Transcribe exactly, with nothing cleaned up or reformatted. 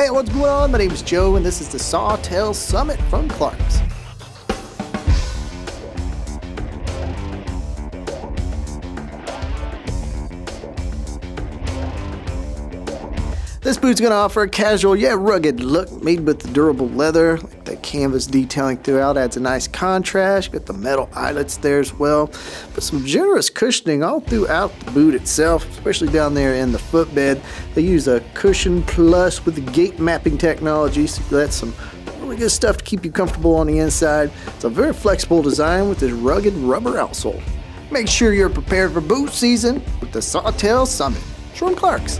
Hey, what's going on? My name is Joe, and this is the Sawtel Summit from Clarks. This boot's going to offer a casual yet rugged look, made with durable leather. Like that canvas detailing throughout adds a nice contrast. Got the metal eyelets there as well, but some generous cushioning all throughout the boot itself, especially down there in the footbed. They use a Cushioning Plus with the Gait Mapping technology, so that's some really good stuff to keep you comfortable on the inside. It's a very flexible design with this rugged rubber outsole. Make sure you're prepared for boot season with the Sawtel Summit. It's from Clarks.